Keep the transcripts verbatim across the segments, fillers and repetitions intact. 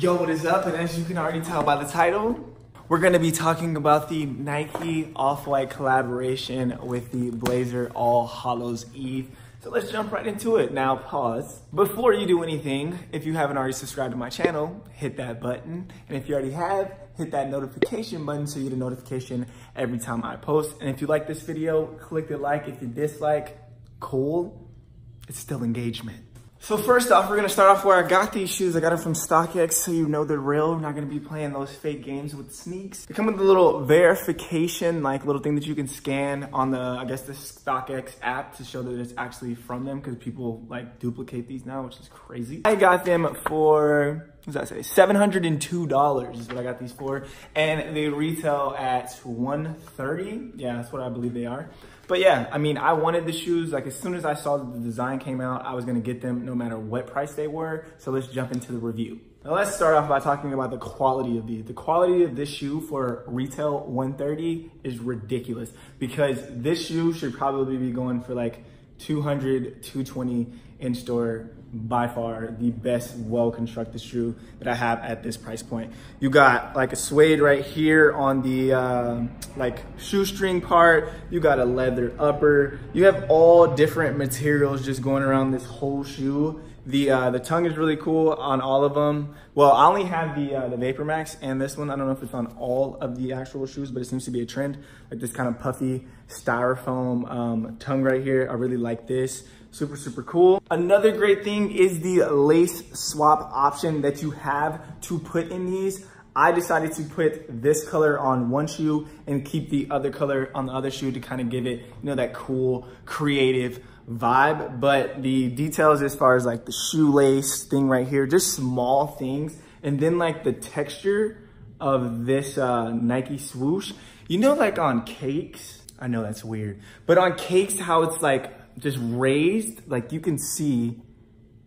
Yo, what is up? And as you can already tell by the title, we're gonna be talking about the Nike Off-White collaboration with the Blazer All Hallows Eve. So let's jump right into it. Now, pause. Before you do anything, if you haven't already subscribed to my channel, hit that button. And if you already have, hit that notification button so you get a notification every time I post. And if you like this video, click the like. If you dislike, cool. It's still engagement. So first off, we're gonna start off where I got these shoes. I got them from StockX, so you know they're real. We're not gonna be playing those fake games with sneaks. They come with a little verification, like little thing that you can scan on the, I guess the StockX app to show that it's actually from them, because people like duplicate these now, which is crazy. I got them for, what does that say? seven hundred and two dollars is what I got these for. And they retail at one thirty. Yeah, that's what I believe they are. But yeah, I mean, I wanted the shoes. Like as soon as I saw that the design came out, I was gonna get them no matter what price they were. So let's jump into the review. Now let's start off by talking about the quality of these. The quality of this shoe for retail one thirty is ridiculous, because this shoe should probably be going for like two hundred, two twenty in store. By far the best well-constructed shoe that I have at this price point. You got like a suede right here on the uh, like shoestring part. You got a leather upper. You have all different materials just going around this whole shoe. The uh, the tongue is really cool on all of them. Well, I only have the uh, the Vapor Max and this one. I don't know if it's on all of the actual shoes, but it seems to be a trend. Like this kind of puffy styrofoam um, tongue right here. I really like this. Super, super cool. Another great thing is the lace swap option that you have to put in these. I decided to put this color on one shoe and keep the other color on the other shoe to kind of give it, you know, that cool, creative vibe. But the details as far as like the shoelace thing right here, just small things. And then like the texture of this uh, Nike swoosh, you know, like on cakes, I know that's weird, but on cakes, how it's like, just raised, like you can see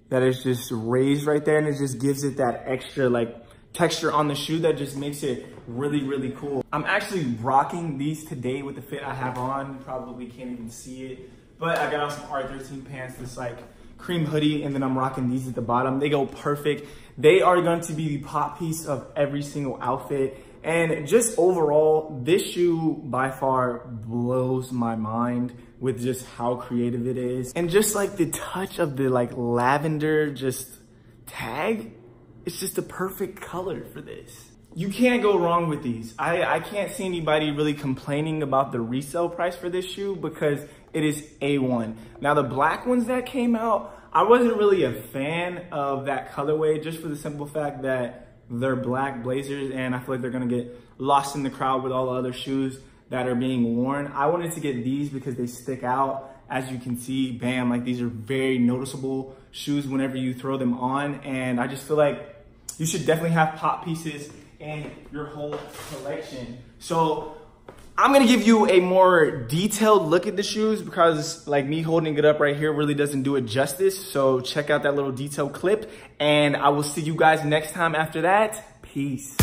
that it's just raised right there, and it just gives it that extra like texture on the shoe that just makes it really, really cool. I'm actually rocking these today with the fit I have on. You probably can't even see it, but I got on some R thirteen pants, this like cream hoodie, and then I'm rocking these at the bottom. They go perfect. They are going to be the pop piece of every single outfit. And just overall, this shoe by far blows my mind with just how creative it is. And just like the touch of the like lavender just tag, it's just the perfect color for this. You can't go wrong with these. I, I can't see anybody really complaining about the resale price for this shoe, because it is A one. Now the black ones that came out, I wasn't really a fan of that colorway, just for the simple fact that they're black Blazers, and I feel like they're gonna get lost in the crowd with all the other shoes that are being worn. I wanted to get these because they stick out. As you can see, bam, like these are very noticeable shoes whenever you throw them on. And I just feel like you should definitely have pop pieces in your whole collection. So I'm gonna give you a more detailed look at the shoes, because like me holding it up right here really doesn't do it justice. So check out that little detail clip, and I will see you guys next time after that. Peace.